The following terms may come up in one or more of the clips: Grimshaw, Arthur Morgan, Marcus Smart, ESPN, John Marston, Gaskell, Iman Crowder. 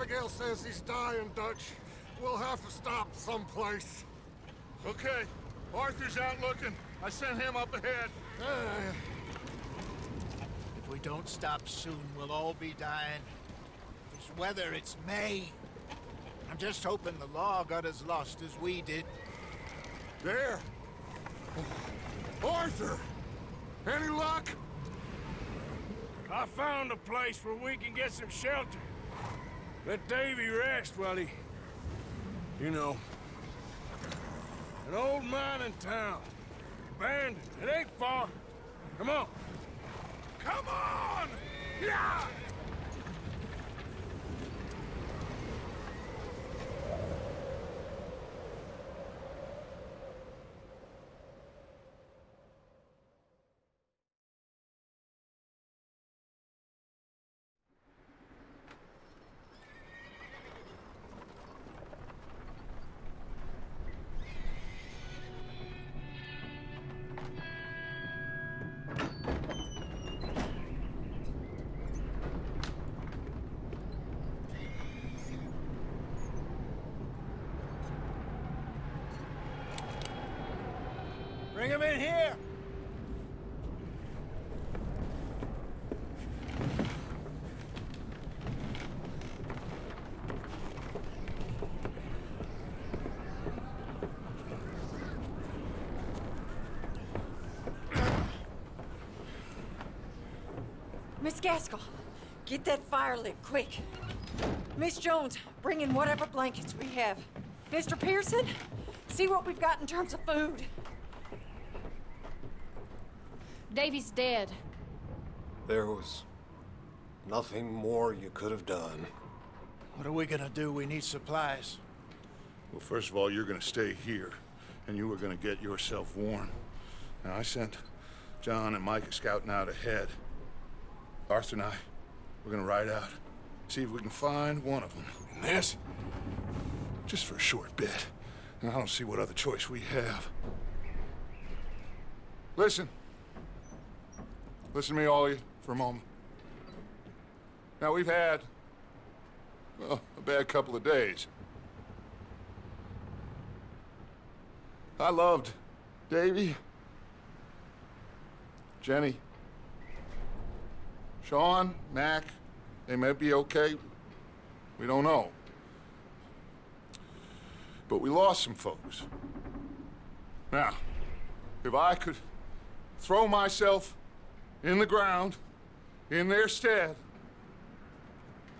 Abigail says he's dying, Dutch. We'll have to stop someplace. Okay. Arthur's out looking. I sent him up ahead. If we don't stop soon, we'll all be dying. This weather, it's May. I'm just hoping the law got as lost as we did. There! Arthur! Any luck? I found a place where we can get some shelter. Let Davy rest while he... you know. An old mining town. Abandoned. It ain't far. Come on. Come on! Yeah! Bring him in here! Miss Gaskell, get that fire lit quick. Miss Jones, bring in whatever blankets we have. Mr. Pearson, see what we've got in terms of food. Davy's dead. There was nothing more you could have done. What are we gonna do? We need supplies. Well, first of all, you're gonna stay here, and you are gonna get yourself warm. Now, I sent John and Mike scouting out ahead. Arthur and I, we're gonna ride out, see if we can find one of them. And this? Just for a short bit. And I don't see what other choice we have. Listen to me, all of you, for a moment. Now, we've had, well, a bad couple of days. I loved Davy, Jenny, Sean, Mac. They may be okay. We don't know. But we lost some folks. Now, if I could throw myself in the ground, in their stead,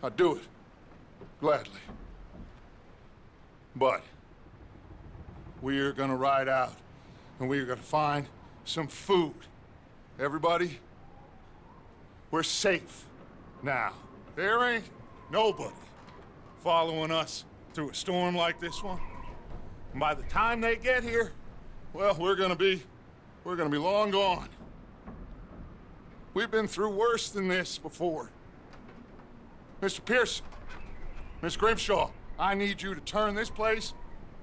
I'd do it, gladly. But we're gonna ride out, and we're gonna find some food. Everybody, we're safe now. There ain't nobody following us through a storm like this one. And by the time they get here, well, we're gonna be long gone. We've been through worse than this before. Mr. Pearson, Miss Grimshaw, I need you to turn this place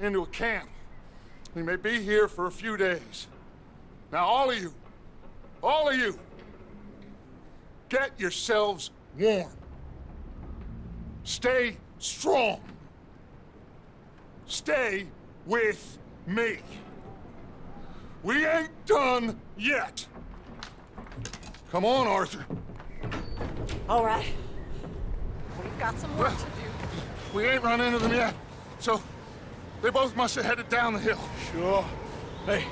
into a camp. We may be here for a few days. Now, all of you, get yourselves warm. Stay strong. Stay with me. We ain't done yet. Come on, Arthur. All right. We've got some work to do. We ain't run into them yet, so they both must have headed down the hill. Sure. Hey,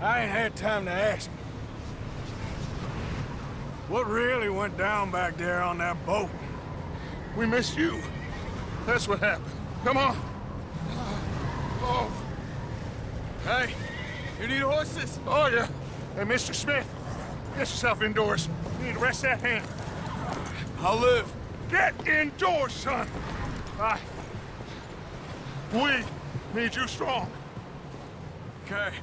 I ain't had time to ask. What really went down back there on that boat? We missed you. That's what happened. Come on. Oh. Hey, you need horses? Oh, yeah. Hey, Mr. Smith. Get yourself indoors. You need to rest that hand. I'll live. Get indoors, son. We need you strong. Okay.